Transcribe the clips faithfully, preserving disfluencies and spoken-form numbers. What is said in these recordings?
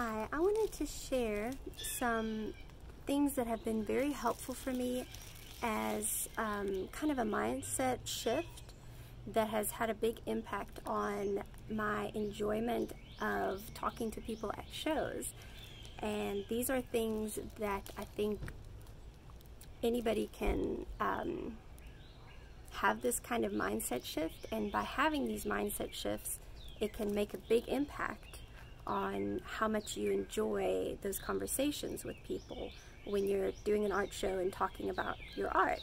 Hi, I wanted to share some things that have been very helpful for me as um, kind of a mindset shift that has had a big impact on my enjoyment of talking to people at shows. And these are things that I think anybody can um, have this kind of mindset shift, and by having these mindset shifts, it can make a big impact on how much you enjoy those conversations with people when you're doing an art show and talking about your art.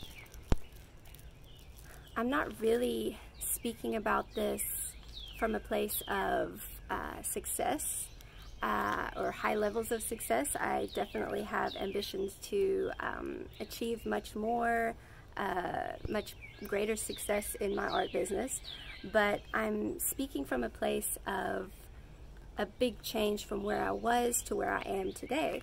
I'm not really speaking about this from a place of uh, success uh, or high levels of success. I definitely have ambitions to um, achieve much more, uh, much greater success in my art business, but I'm speaking from a place of a big change from where I was to where I am today.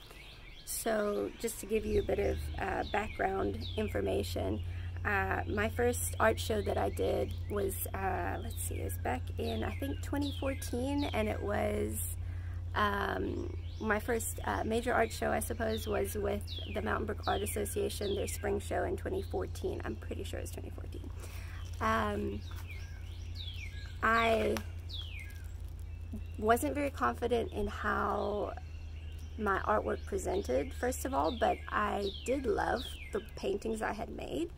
So just to give you a bit of uh, background information, Uh, my first art show that I did was, uh, let's see, it was back in, I think, twenty fourteen, and it was, um, my first uh, major art show, I suppose, was with the Mountain Brook Art Association, their spring show in twenty fourteen. I'm pretty sure it was twenty fourteen. Um, I wasn't very confident in how my artwork presented, first of all, but I did love the paintings I had made.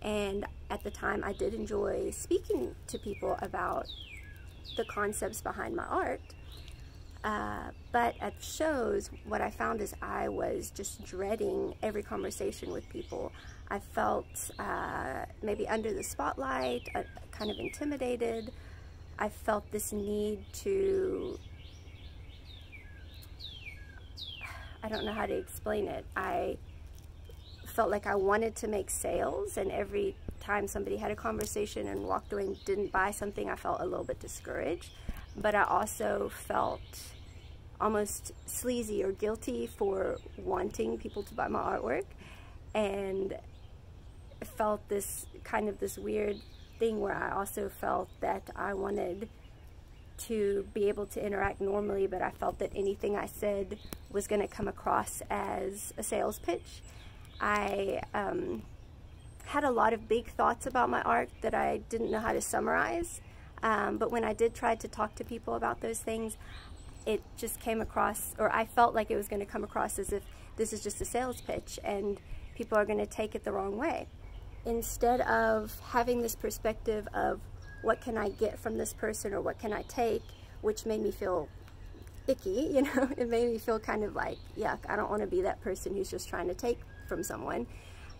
And at the time, I did enjoy speaking to people about the concepts behind my art. Uh, but at shows, what I found is I was just dreading every conversation with people. I felt uh, maybe under the spotlight, uh, kind of intimidated. I felt this need to, I don't know how to explain it. I felt like I wanted to make sales, and every time somebody had a conversation and walked away and didn't buy something, I felt a little bit discouraged. But I also felt almost sleazy or guilty for wanting people to buy my artwork, and felt this kind of this weird thing where I also felt that I wanted to be able to interact normally, but I felt that anything I said was going to come across as a sales pitch. I um, had a lot of big thoughts about my art that I didn't know how to summarize, um, but when I did try to talk to people about those things, it just came across, or I felt like it was going to come across as if this is just a sales pitch and people are going to take it the wrong way. Instead of having this perspective of what can I get from this person or what can I take, which made me feel icky, you know, it made me feel kind of like, yuck, I don't want to be that person who's just trying to take from someone.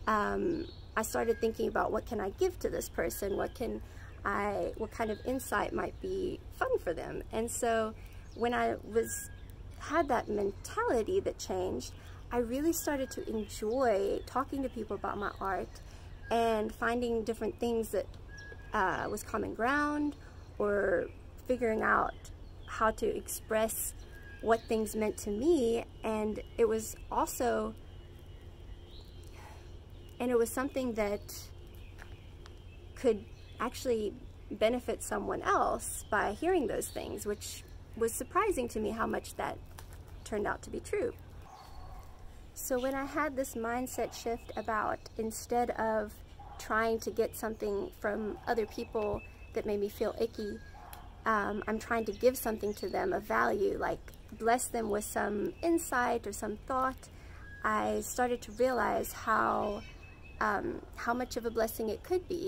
um, I started thinking about what can I give to this person, what can I what kind of insight might be fun for them. And so when I was had that mentality that changed, I really started to enjoy talking to people about my art and finding different things that uh, was common ground, or figuring out how to express what things meant to me. And it was also And it was something that could actually benefit someone else by hearing those things, which was surprising to me how much that turned out to be true. So when I had this mindset shift about, instead of trying to get something from other people that made me feel icky, um, I'm trying to give something to them of value, like bless them with some insight or some thought, I started to realize how Um, how much of a blessing it could be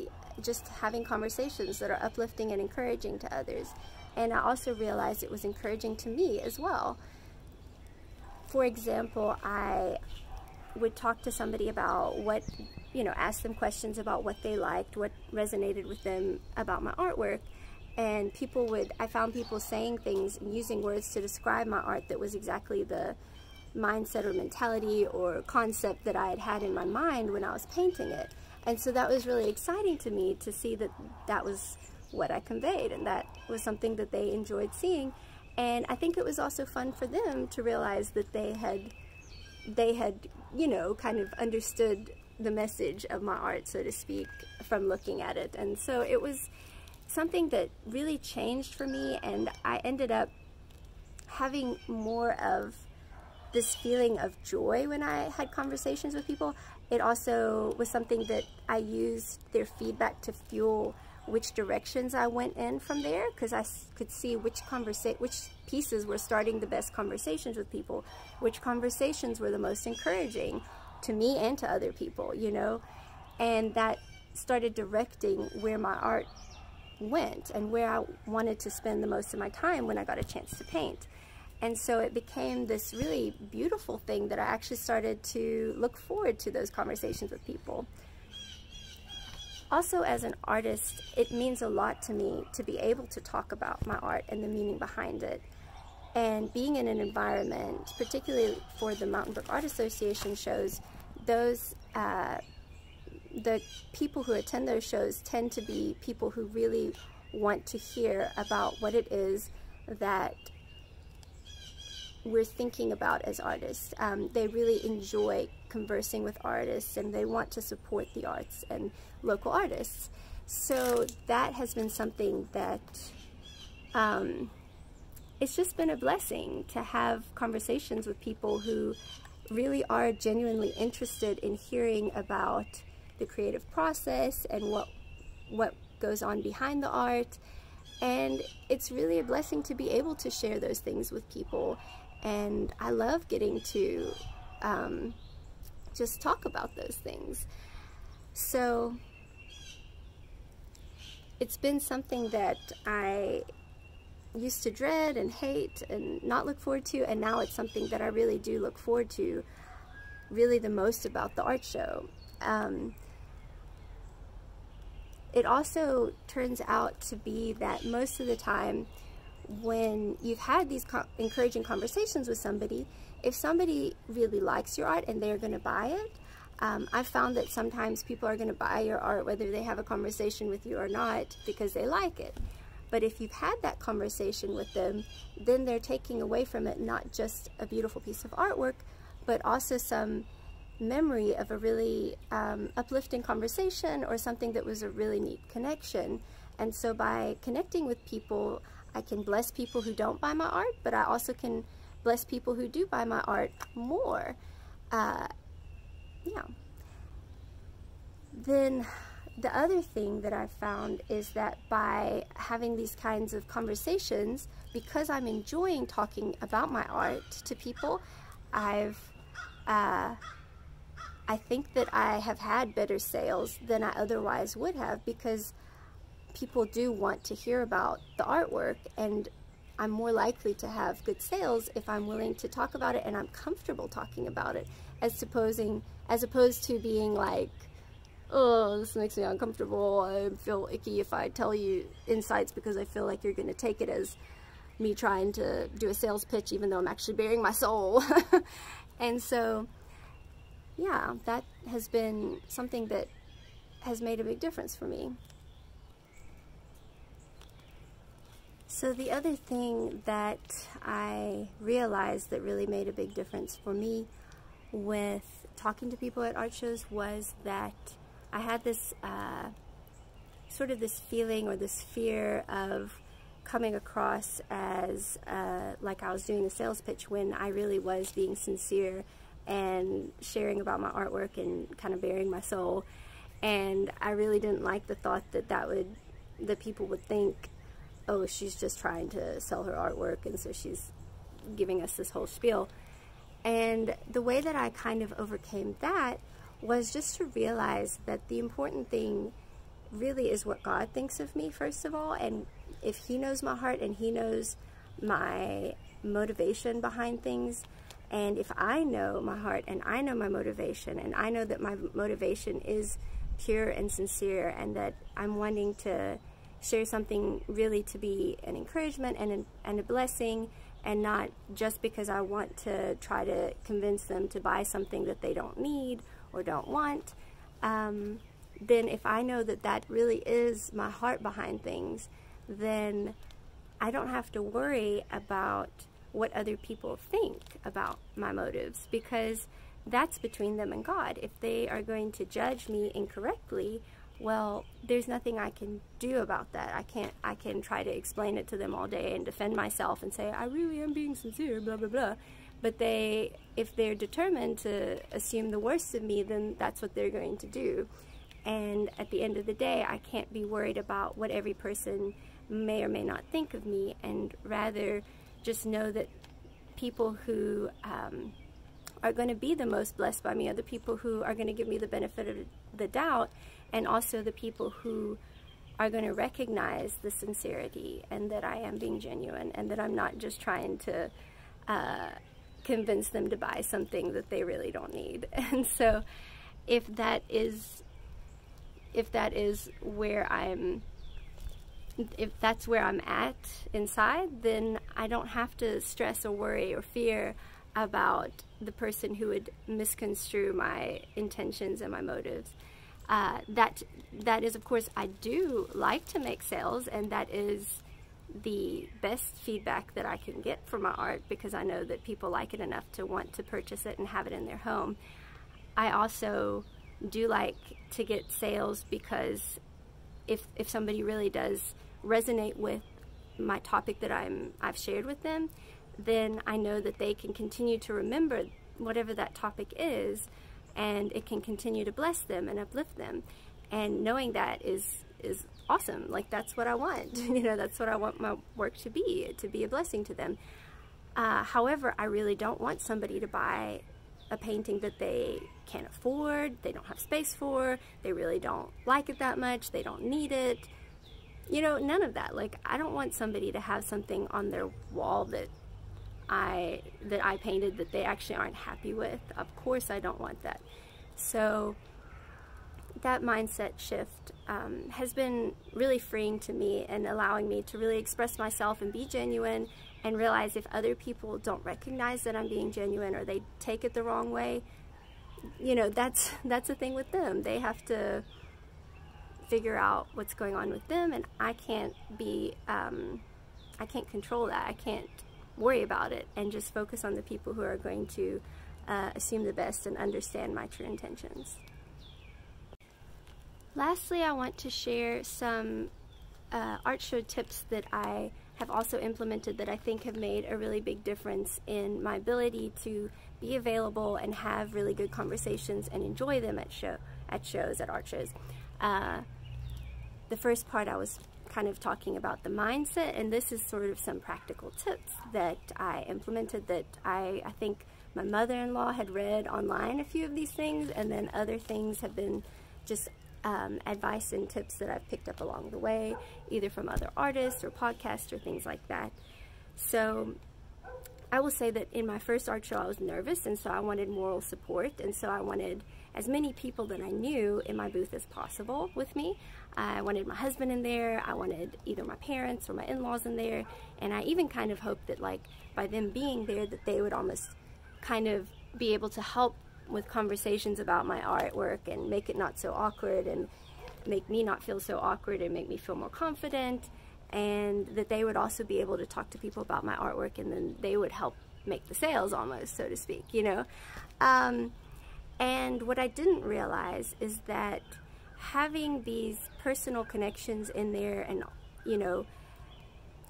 just having conversations that are uplifting and encouraging to others. And I also realized it was encouraging to me as well. For example, I would talk to somebody about what, you know, ask them questions about what they liked, what resonated with them about my artwork, and people would, I found people saying things and using words to describe my art that was exactly the mindset or mentality or concept that I had had in my mind when I was painting it. And so that was really exciting to me to see that that was what I conveyed, and that was something that they enjoyed seeing. And I think it was also fun for them to realize that they had they had you know, kind of understood the message of my art, so to speak, from looking at it. And so it was something that really changed for me, and I ended up having more of this feeling of joy when I had conversations with people. It also was something that I used their feedback to fuel which directions I went in from there, because I could see which conversa- which pieces were starting the best conversations with people, which conversations were the most encouraging to me and to other people, you know? And that started directing where my art went and where I wanted to spend the most of my time when I got a chance to paint. And so it became this really beautiful thing that I actually started to look forward to those conversations with people. Also, as an artist, it means a lot to me to be able to talk about my art and the meaning behind it. And being in an environment, particularly for the Mountain Brook Art Association shows, those uh, the people who attend those shows tend to be people who really want to hear about what it is that we're thinking about as artists. Um, they really enjoy conversing with artists, and they want to support the arts and local artists. So that has been something that, um, it's just been a blessing to have conversations with people who really are genuinely interested in hearing about the creative process and what, what goes on behind the art. And it's really a blessing to be able to share those things with people. And I love getting to um, just talk about those things. So it's been something that I used to dread and hate and not look forward to, and now it's something that I really do look forward to, really the most about the art show. Um, it also turns out to be that most of the time, when you've had these co- encouraging conversations with somebody, if somebody really likes your art and they're going to buy it, um, I've found that sometimes people are going to buy your art whether they have a conversation with you or not, because they like it. But if you've had that conversation with them, then they're taking away from it not just a beautiful piece of artwork, but also some memory of a really um, uplifting conversation or something that was a really neat connection. And so by connecting with people, I can bless people who don't buy my art, but I also can bless people who do buy my art more. Uh, yeah. Then the other thing that I've found is that by having these kinds of conversations, because I'm enjoying talking about my art to people, I've, uh, I think that I have had better sales than I otherwise would have, because people do want to hear about the artwork, and I'm more likely to have good sales if I'm willing to talk about it and I'm comfortable talking about it, as opposing, as opposed to being like, oh, this makes me uncomfortable, I feel icky if I tell you insights because I feel like you're going to take it as me trying to do a sales pitch even though I'm actually bearing my soul. And so, yeah, that has been something that has made a big difference for me. So the other thing that I realized that really made a big difference for me with talking to people at art shows was that I had this uh, sort of this feeling or this fear of coming across as uh, like I was doing a sales pitch when I really was being sincere and sharing about my artwork and kind of bearing my soul. And I really didn't like the thought that that would, that people would think, oh, she's just trying to sell her artwork, and so she's giving us this whole spiel. And the way that I kind of overcame that was just to realize that the important thing really is what God thinks of me, first of all, and if He knows my heart and He knows my motivation behind things, and if I know my heart and I know my motivation, and I know that my motivation is pure and sincere, and that I'm wanting to share something really to be an encouragement and, an, and a blessing, and not just because I want to try to convince them to buy something that they don't need or don't want, um, then if I know that that really is my heart behind things, then I don't have to worry about what other people think about my motives, because that's between them and God. If they are going to judge me incorrectly Well, there's nothing I can do about that. I can't, I can try to explain it to them all day and defend myself and say, I really am being sincere, blah, blah, blah. But they, if they're determined to assume the worst of me, then that's what they're going to do. And at the end of the day, I can't be worried about what every person may or may not think of me, and rather just know that people who um, are going to be the most blessed by me are the people who are going to give me the benefit of the doubt, and also the people who are going to recognize the sincerity and that I am being genuine and that I'm not just trying to uh, convince them to buy something that they really don't need. And so if that is, if that is where I'm, if that's where I'm at inside, then I don't have to stress or worry or fear about the person who would misconstrue my intentions and my motives. Uh, that that is, of course, I do like to make sales, and that is the best feedback that I can get for my art, because I know that people like it enough to want to purchase it and have it in their home. I also do like to get sales because if, if somebody really does resonate with my topic that I'm, I've shared with them, then I know that they can continue to remember whatever that topic is, and it can continue to bless them and uplift them. And knowing that is is awesome. Like, that's what I want. You know, that's what I want my work to be, to be a blessing to them. Uh, however, I really don't want somebody to buy a painting that they can't afford, they don't have space for, they really don't like it that much, they don't need it. You know, none of that. Like, I don't want somebody to have something on their wall that I that I painted that they actually aren't happy with. Of course I don't want that. So that mindset shift um, has been really freeing to me, and allowing me to really express myself and be genuine, and realize if other people don't recognize that I'm being genuine, or they take it the wrong way, you know, that's that's the thing with them. They have to figure out what's going on with them, and I can't be um, I can't control that. I can't worry about it, and just focus on the people who are going to uh, assume the best and understand my true intentions. Lastly, I want to share some uh, art show tips that I have also implemented that I think have made a really big difference in my ability to be available and have really good conversations and enjoy them at show at shows, at art shows. Uh, the first part, I was kind of talking about the mindset, and this is sort of some practical tips that I implemented that I, I think my mother-in-law had read online, a few of these things, and then other things have been just um, advice and tips that I've picked up along the way, either from other artists or podcasts or things like that. So I will say that in my first art show I was nervous, and so I wanted moral support, and so I wanted as many people that I knew in my booth as possible with me. I wanted my husband in there, I wanted either my parents or my in-laws in there, and I even kind of hoped that, like, by them being there, that they would almost kind of be able to help with conversations about my artwork and make it not so awkward, and make me not feel so awkward, and make me feel more confident, and that they would also be able to talk to people about my artwork, and then they would help make the sales, almost, so to speak, you know. Um, and what I didn't realize is that having these personal connections in there, and, you know,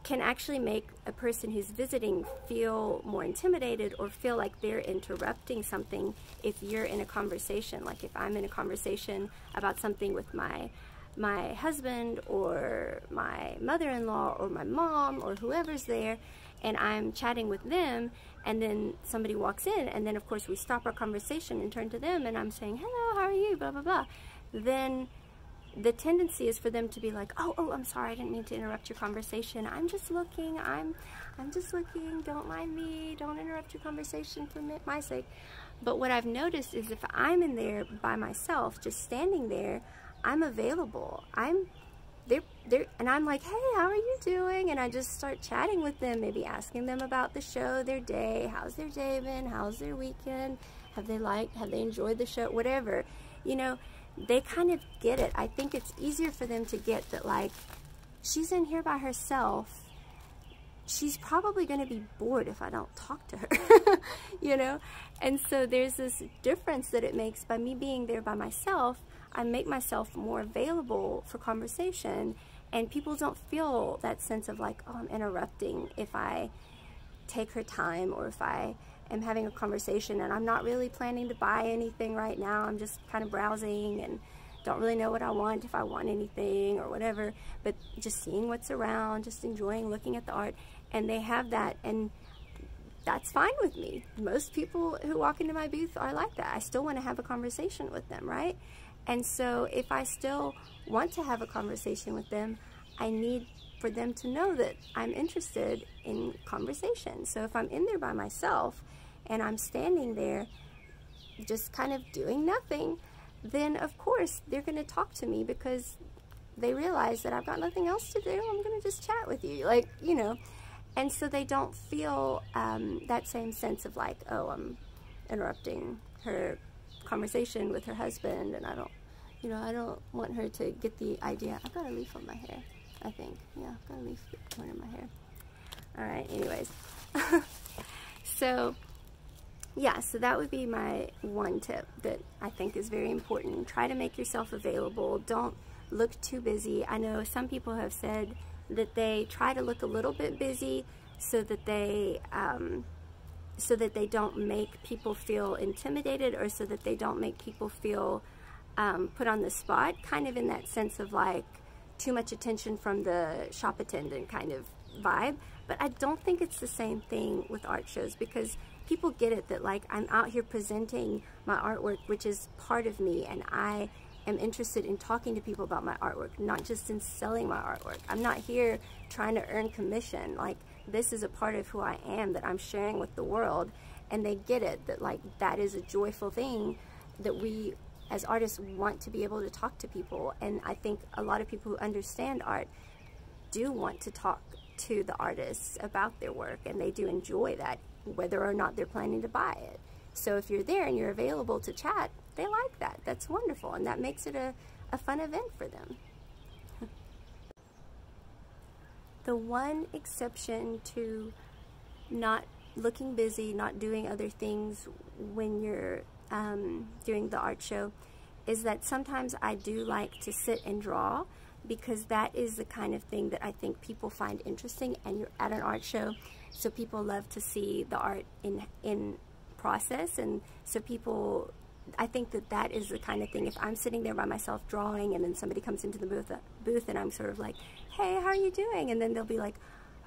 can actually make a person who's visiting feel more intimidated, or feel like they're interrupting something if you're in a conversation. Like, if I'm in a conversation about something with my my husband or my mother-in-law or my mom or whoever's there, and I'm chatting with them, and then somebody walks in, and then of course we stop our conversation and turn to them, and I'm saying, hello, how are you, blah, blah, blah. Then the tendency is for them to be like, oh, oh, I'm sorry, I didn't mean to interrupt your conversation. I'm just looking, I'm, I'm just looking, don't mind me, don't interrupt your conversation for my sake. But what I've noticed is if I'm in there by myself, just standing there, I'm available. I'm there, there, and I'm like, hey, how are you doing? And I just start chatting with them, maybe asking them about the show, their day, how's their day been, how's their weekend, have they liked, have they enjoyed the show, whatever. You know, they kind of get it. I think it's easier for them to get that, like, she's in here by herself. She's probably going to be bored if I don't talk to her, you know? And so there's this difference that it makes by me being there by myself. I make myself more available for conversation, and people don't feel that sense of like, oh, I'm interrupting if I take her time, or if I am having a conversation and I'm not really planning to buy anything right now. I'm just kind of browsing and don't really know what I want, if I want anything or whatever, but just seeing what's around, just enjoying looking at the art. And they have that, and that's fine with me. Most people who walk into my booth are like that. I still want to have a conversation with them, right? And so if I still want to have a conversation with them, I need for them to know that I'm interested in conversation. So if I'm in there by myself and I'm standing there just kind of doing nothing, then of course they're going to talk to me, because they realize that I've got nothing else to do. I'm going to just chat with you, like, you know. And so they don't feel um, that same sense of like, oh, I'm interrupting her conversation with her husband, and I don't, you know, I don't want her to get the idea. I've got a leaf on my hair, I think. Yeah, I've got a leaf going in my hair. All right, anyways. So, yeah, so that would be my one tip that I think is very important. Try to make yourself available. Don't look too busy. I know some people have said that they try to look a little bit busy so that they, um, so that they don't make people feel intimidated, or so that they don't make people feel um, put on the spot, kind of in that sense of like too much attention from the shop attendant kind of vibe. But I don't think it's the same thing with art shows, because people get it that like I'm out here presenting my artwork, which is part of me, and I am interested in talking to people about my artwork, not just in selling my artwork. I'm not here trying to earn commission. Like, this is a part of who I am that I'm sharing with the world, and they get it that like that is a joyful thing that we as artists want to be able to talk to people. And I think a lot of people who understand art do want to talk to the artists about their work, and they do enjoy that, whether or not they're planning to buy it. So if you're there and you're available to chat, they like that. That's wonderful, and that makes it a, a fun event for them. The one exception to not looking busy, not doing other things when you're um, doing the art show, is that sometimes I do like to sit and draw, because that is the kind of thing that I think people find interesting. And you're at an art show, so people love to see the art in, in process. And so people, I think that that is the kind of thing. If I'm sitting there by myself drawing, and then somebody comes into the booth, booth and I'm sort of like, hey, how are you doing? And then they'll be like,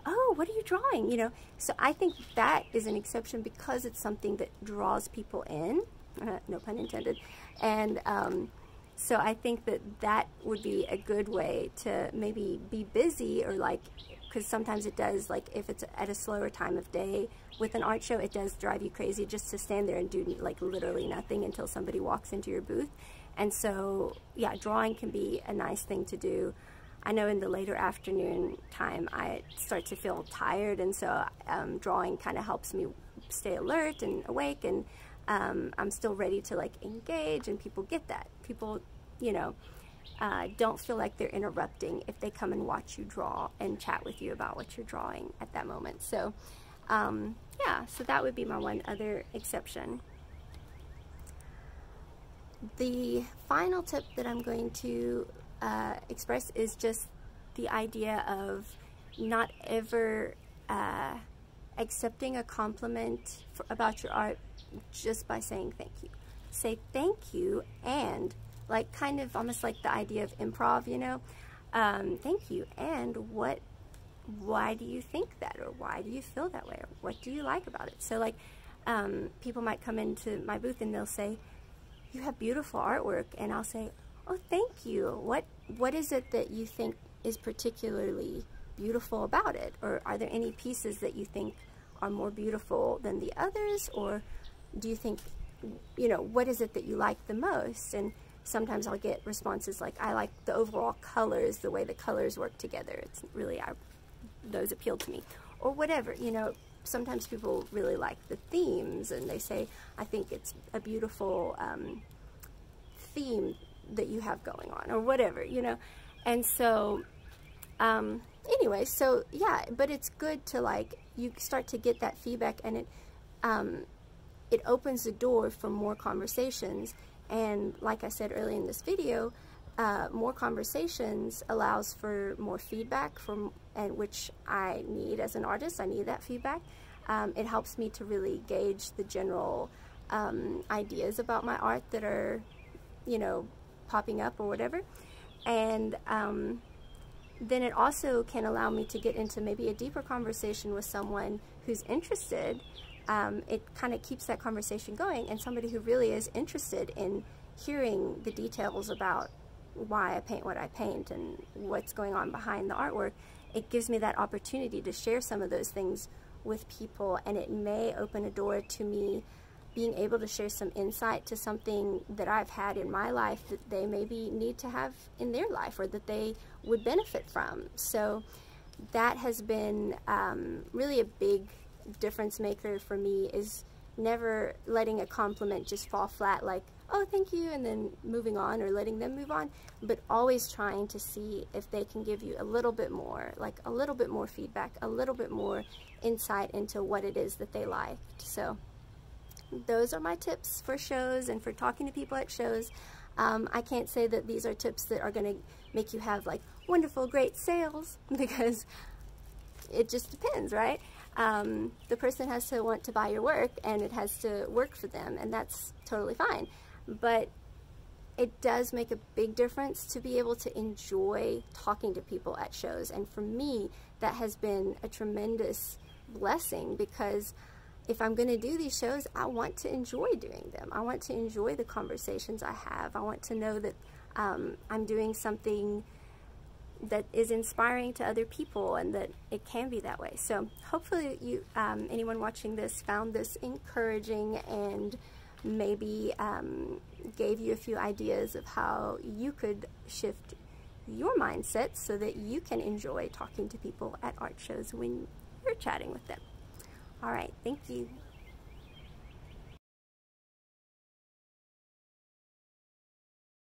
oh, what are you drawing? You know, so I think that is an exception, because it's something that draws people in, uh, no pun intended. And um, so I think that that would be a good way to maybe be busy, or like, because sometimes it does, like if it's at a slower time of day with an art show, it does drive you crazy just to stand there and do like literally nothing until somebody walks into your booth. And so, yeah, drawing can be a nice thing to do. I know in the later afternoon time, I start to feel tired, and so um, drawing kind of helps me stay alert and awake, and um, I'm still ready to like engage, and people get that. People, you know, uh, don't feel like they're interrupting if they come and watch you draw and chat with you about what you're drawing at that moment. So um, yeah, so that would be my one other exception. The final tip that I'm going to Uh, express is just the idea of not ever uh, accepting a compliment for, about your art just by saying thank you. Say thank you, and like kind of almost like the idea of improv, you know, um, thank you, and what, why do you think that, or why do you feel that way, or what do you like about it? So like um, people might come into my booth and they'll say, you have beautiful artwork, and I'll say, oh, thank you. What what is it that you think is particularly beautiful about it? Or are there any pieces that you think are more beautiful than the others? Or do you think, you know, what is it that you like the most? And sometimes I'll get responses like, I like the overall colors, the way the colors work together. It's really, I, those appeal to me. Or whatever, you know, sometimes people really like the themes, and they say, I think it's a beautiful um, theme that you have going on, or whatever, you know. And so um anyway, so yeah, but it's good to like, you start to get that feedback, and it um it opens the door for more conversations. And like I said earlier in this video, uh, more conversations allows for more feedback, from, and which I need as an artist. I need that feedback. Um, it helps me to really gauge the general um, ideas about my art that are, you know, popping up or whatever. And um, then it also can allow me to get into maybe a deeper conversation with someone who's interested. Um, it kind of keeps that conversation going, and somebody who really is interested in hearing the details about why I paint what I paint and what's going on behind the artwork, it gives me that opportunity to share some of those things with people, and it may open a door to me being able to share some insight to something that I've had in my life that they maybe need to have in their life, or that they would benefit from. So that has been um, really a big difference maker for me, is never letting a compliment just fall flat like, oh, thank you, and then moving on, or letting them move on, but always trying to see if they can give you a little bit more, like a little bit more feedback, a little bit more insight into what it is that they liked. So those are my tips for shows and for talking to people at shows. Um, I can't say that these are tips that are going to make you have like wonderful, great sales, because it just depends, right? Um, the person has to want to buy your work, and it has to work for them, and that's totally fine. But it does make a big difference to be able to enjoy talking to people at shows. And for me, that has been a tremendous blessing, because if I'm going to do these shows, I want to enjoy doing them. I want to enjoy the conversations I have. I want to know that um, I'm doing something that is inspiring to other people, and that it can be that way. So hopefully you, um, anyone watching this found this encouraging, and maybe um, gave you a few ideas of how you could shift your mindset so that you can enjoy talking to people at art shows when you're chatting with them. All right, thank you.